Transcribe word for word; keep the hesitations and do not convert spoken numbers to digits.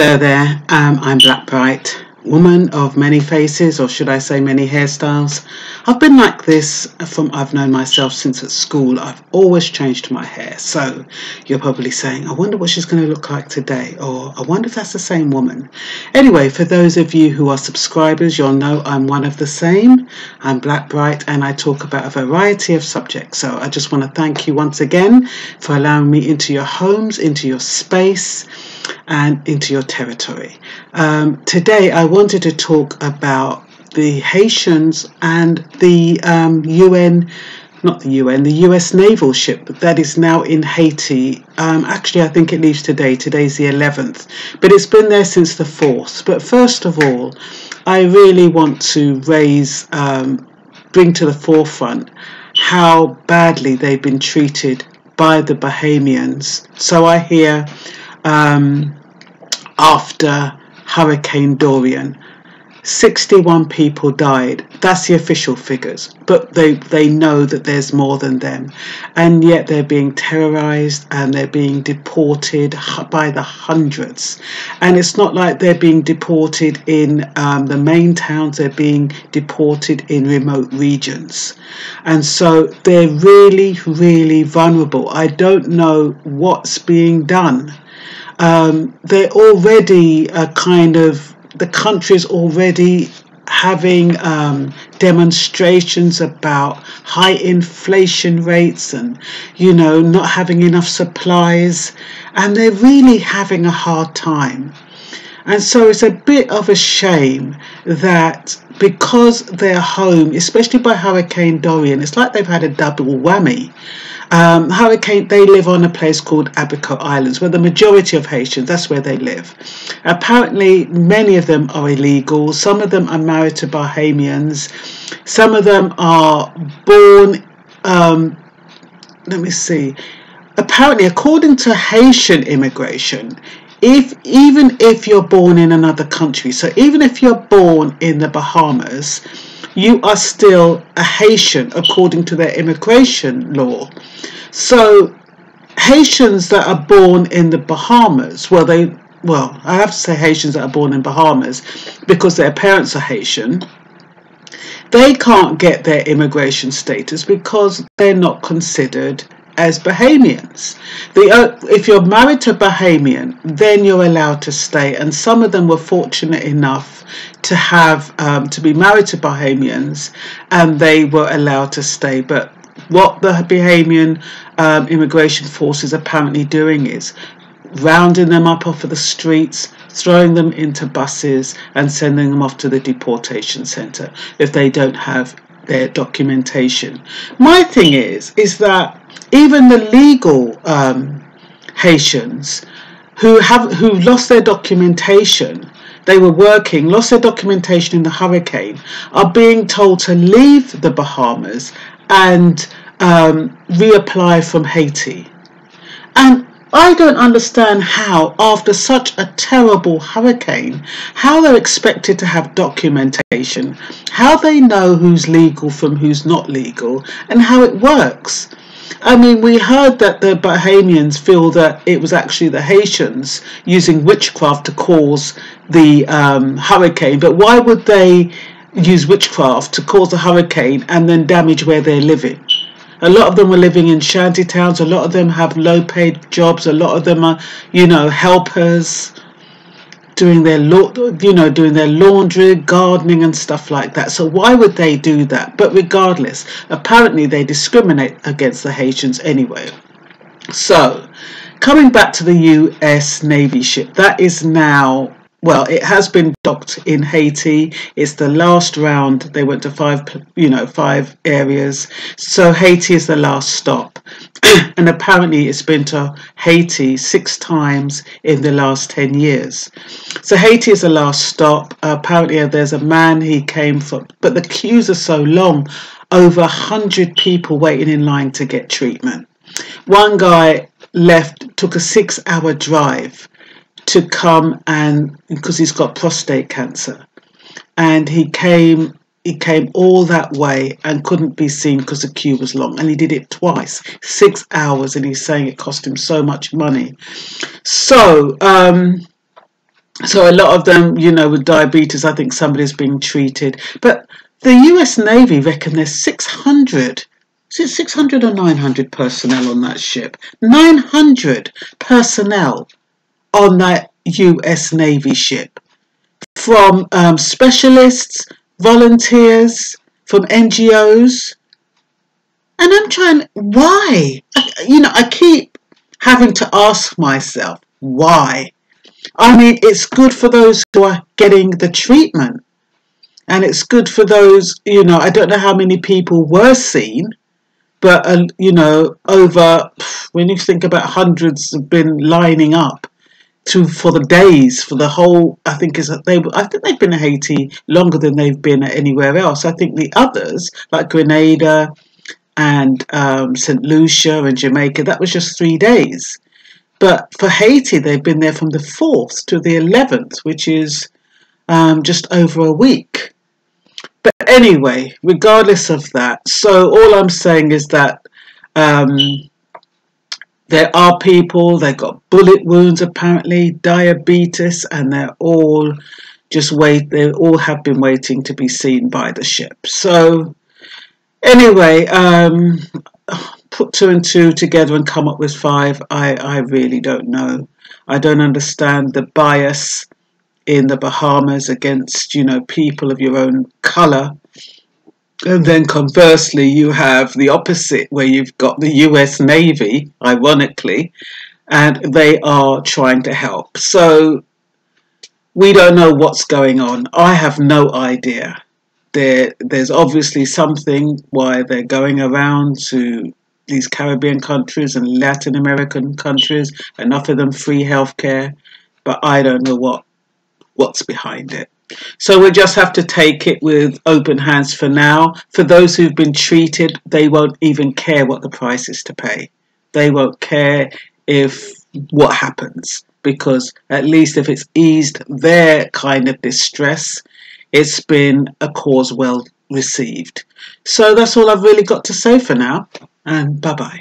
Hello there, um, I'm Black Bright, woman of many faces, or should I say many hairstyles. I've been like this from I've known myself since at school. I've always changed my hair, so you're probably saying, I wonder what she's going to look like today, or I wonder if that's the same woman. Anyway, for those of you who are subscribers, you'll know I'm one of the same. I'm Black Bright and I talk about a variety of subjects, so I just want to thank you once again for allowing me into your homes, into your space, and into your territory. Um, today I wanted to talk about the Haitians and the um, U N, not the U N, the U S naval ship that is now in Haiti. Um, actually, I think it leaves today. Today's the eleventh, but it's been there since the fourth. But first of all, I really want to raise, um, bring to the forefront how badly they've been treated by the Bahamians. So I hear Um, after Hurricane Dorian, sixty-one people died. That's the official figures, but they, they know that there's more than them, and yet they're being terrorized and they're being deported by the hundreds. And it's not like they're being deported in um, the main towns, they're being deported in remote regions, and so they're really, really vulnerable. I don't know what's being done. Um, they're already a kind of, the country's already having um, demonstrations about high inflation rates and, you know, not having enough supplies, and they're really having a hard time. And so it's a bit of a shame that because they're home, especially by Hurricane Dorian, it's like they've had a double whammy. Um, Hurricane, they live on a place called Abaco Islands, where the majority of Haitians, that's where they live. Apparently, many of them are illegal. Some of them are married to Bahamians. Some of them are born, um, let me see. Apparently, according to Haitian immigration, If even if you're born in another country, so even if you're born in the Bahamas, you are still a Haitian according to their immigration law. So Haitians that are born in the Bahamas, well, they, well, I have to say Haitians that are born in Bahamas because their parents are Haitian, they can't get their immigration status because they're not considered as Bahamians. The, uh, if you're married to a Bahamian, then you're allowed to stay. And some of them were fortunate enough to have um, to be married to Bahamians, and they were allowed to stay. But what the Bahamian um, immigration force is apparently doing is rounding them up off of the streets, throwing them into buses, and sending them off to the deportation centre if they don't have their documentation. My thing is, is that even the legal um, Haitians who have who lost their documentation, they were working, lost their documentation in the hurricane, are being told to leave the Bahamas and um, reapply from Haiti. And I don't understand how, after such a terrible hurricane, how they're expected to have documentation, how they know who's legal from who's not legal, and how it works. I mean, we heard that the Bahamians feel that it was actually the Haitians using witchcraft to cause the um, hurricane, but why would they use witchcraft to cause the hurricane and then damage where they're living? A lot of them were living in shanty towns. A lot of them have low-paid jobs. A lot of them are, you know, helpers, doing their, you know, doing their laundry, gardening, and stuff like that. So why would they do that? But regardless, apparently they discriminate against the Haitians anyway. So, coming back to the U S Navy ship, that is now, well, it has been docked in Haiti. It's the last round. They went to five, you know, five areas. So Haiti is the last stop. And apparently it's been to Haiti six times in the last ten years. So Haiti is the last stop. Uh, apparently there's a man, he came from, but the queues are so long, over one hundred people waiting in line to get treatment. One guy left, took a six hour drive to come, and because he's got prostate cancer, and he came he came all that way and couldn't be seen because the queue was long, and he did it twice, six hours, and he's saying it cost him so much money. So um So a lot of them, you know, with diabetes, I think somebody's being treated. But the U S Navy reckon there's six hundred, is it six hundred or nine hundred personnel on that ship? nine hundred personnel on that U S Navy ship, from um, specialists, volunteers, from N G Os. And I'm trying, why? I, you know, I keep having to ask myself, why? I mean, it's good for those who are getting the treatment, and it's good for those, you know, I don't know how many people were seen, but, uh, you know, over, when you think about hundreds have been lining up to, for the days, for the whole, I think is that they, I think they've been in Haiti longer than they've been anywhere else. I think the others, like Grenada and um, Saint Lucia and Jamaica, that was just three days. But for Haiti, they've been there from the fourth to the eleventh, which is um, just over a week. But anyway, regardless of that, so all I'm saying is that um, there are people, they've got bullet wounds apparently, diabetes, and they're all just wait, they all have been waiting to be seen by the ship. So anyway, um, put two and two together and come up with five. I, I really don't know. I don't understand the bias in the Bahamas against, you know, people of your own colour. And then conversely, you have the opposite where you've got the U S Navy, ironically, and they are trying to help. So we don't know what's going on. I have no idea. There, there's obviously something why they're going around to these Caribbean countries and Latin American countries and offer them free healthcare, but I don't know what what's behind it. So we'll just have to take it with open hands for now. For those who've been treated, they won't even care what the price is to pay. They won't care if what happens, because at least if it's eased their kind of distress, it's been a cause well received. So that's all I've really got to say for now, and bye-bye.